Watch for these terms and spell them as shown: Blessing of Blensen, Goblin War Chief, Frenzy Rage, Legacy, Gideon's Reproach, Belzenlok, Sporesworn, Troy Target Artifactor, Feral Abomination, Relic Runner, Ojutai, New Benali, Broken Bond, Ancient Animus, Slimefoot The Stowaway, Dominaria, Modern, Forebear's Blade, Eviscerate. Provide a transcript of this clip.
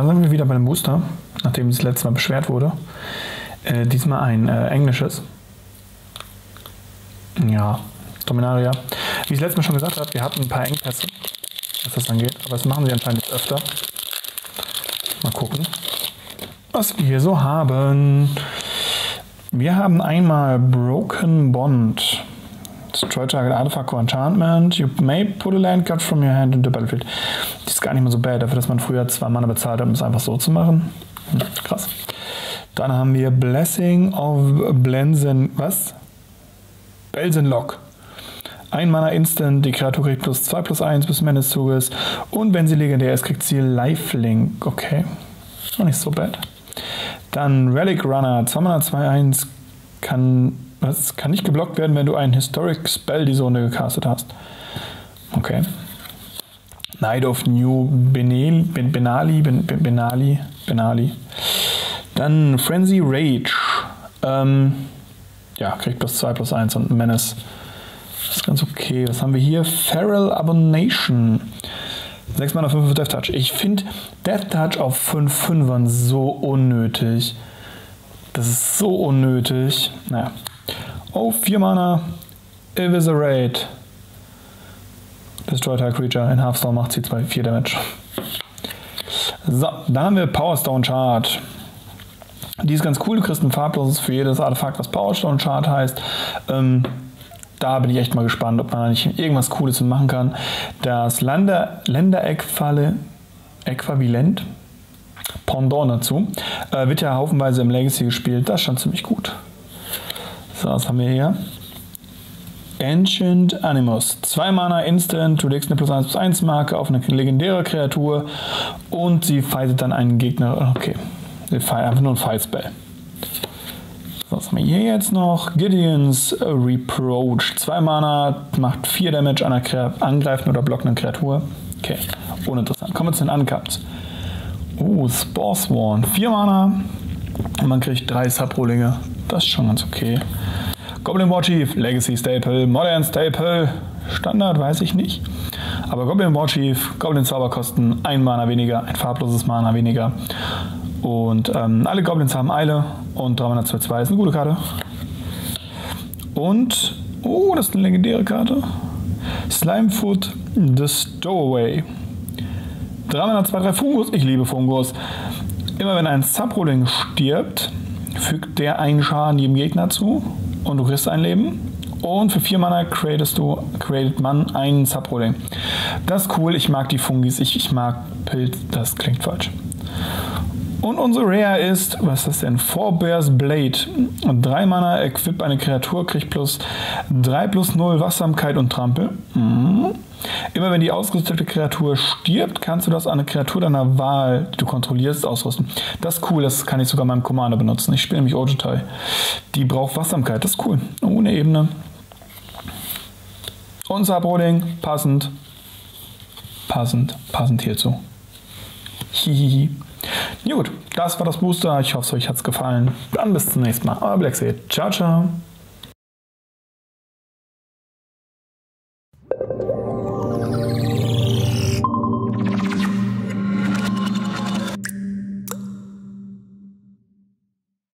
Da sind wir wieder bei einem Booster, nachdem es das letzte Mal beschwert wurde. Diesmal ein englisches. Ja, Dominaria. Wie ich letztes Mal schon gesagt habe, wir hatten ein paar Engpässe, was das angeht. Aber das machen sie anscheinend jetzt öfter. Mal gucken, was wir hier so haben. Wir haben einmal Broken Bond. Troy Target Artifactor Enchantment. You may put a land card from your hand into the battlefield. Die ist gar nicht mehr so bad, dafür, dass man früher 2 Mana bezahlt hat, um es einfach so zu machen. Hm, krass. Dann haben wir Blessing of Blensen. Was? Belzenlok. 1 Mana Instant, die Kreatur kriegt +2/+1 bis zum Ende des Zuges. Und wenn sie legendär ist, kriegt sie Lifelink. Okay. Noch nicht so bad. Dann Relic Runner. 2 Mana 2/1 kann. Das kann nicht geblockt werden, wenn du einen Historic Spell die Sonde gecastet hast. Okay. Knight of New Benali. Dann Frenzy Rage. Ja, kriegt +2/+1 und Menace. Das ist ganz okay. Was haben wir hier? Feral Abomination. 6 Mana 5 Death Touch. Ich finde Death Touch auf 5/5ern so unnötig. Das ist so unnötig. Naja. Oh, 4 Mana. Eviscerate. Destroy Target Creature. In Half-Storm macht sie 4 Damage. So, dann haben wir Powerstone Chart. Die ist ganz cool. Du kriegst ein farbloses für jedes Artefakt, was Powerstone Chart heißt. Da bin ich echt mal gespannt, ob man da nicht irgendwas Cooles machen kann. Das Ländereckfalle äquivalent. Pendant dazu. Wird ja haufenweise im Legacy gespielt. Das ist schon ziemlich gut. So, was haben wir hier? Ancient Animus. 2 Mana Instant. Du legst eine +1/+1 Marke auf eine legendäre Kreatur und sie fightet dann einen Gegner. Okay. Sie fight einfach nur ein Fight-Spell. So, was haben wir hier jetzt noch? Gideon's Reproach. 2 Mana. Macht 4 Damage an einer angreifenden oder blockenden Kreatur. Okay. Uninteressant. Kommen wir zu den Uncaps. Oh, Sporesworn. 4 Mana. Und man kriegt 3 Sub-Rohlinge. Das ist schon ganz okay. Goblin War Chief, Legacy Staple, Modern Staple, Standard weiß ich nicht. Aber Goblin War Chief, Goblin Zauberkosten, 1 Mana weniger, ein farbloses Mana weniger. Und alle Goblins haben Eile und 3/2/2 ist eine gute Karte. Und, oh, das ist eine legendäre Karte. Slimefoot The Stowaway. 3/2/3 Fungus, ich liebe Fungus. Immer wenn ein Sub-Rolling stirbt, fügt der einen Schaden jedem Gegner zu und du kriegst ein Leben. Und für 4 Mana createt man einen Sub-Rolling. Das ist cool, ich mag die Fungis, ich mag Pilz, das klingt falsch. Und unsere Rare ist, was ist das denn? Forebear's Blade. 3 Mana, equip eine Kreatur, kriegt +3/+0 Wachsamkeit und Trampel. Mhm. Immer wenn die ausgerüstete Kreatur stirbt, kannst du das an eine Kreatur deiner Wahl, die du kontrollierst, ausrüsten. Das ist cool, das kann ich sogar meinem Commander benutzen. Ich spiele nämlich Ojutai. Die braucht Wachsamkeit, das ist cool. Ohne Ebene. Und Subroding, passend. Passend hierzu. Hihihi. Gut, das war das Booster. Ich hoffe, euch hat es gefallen. Dann bis zum nächsten Mal. Euer Black Seed. Ciao, ciao.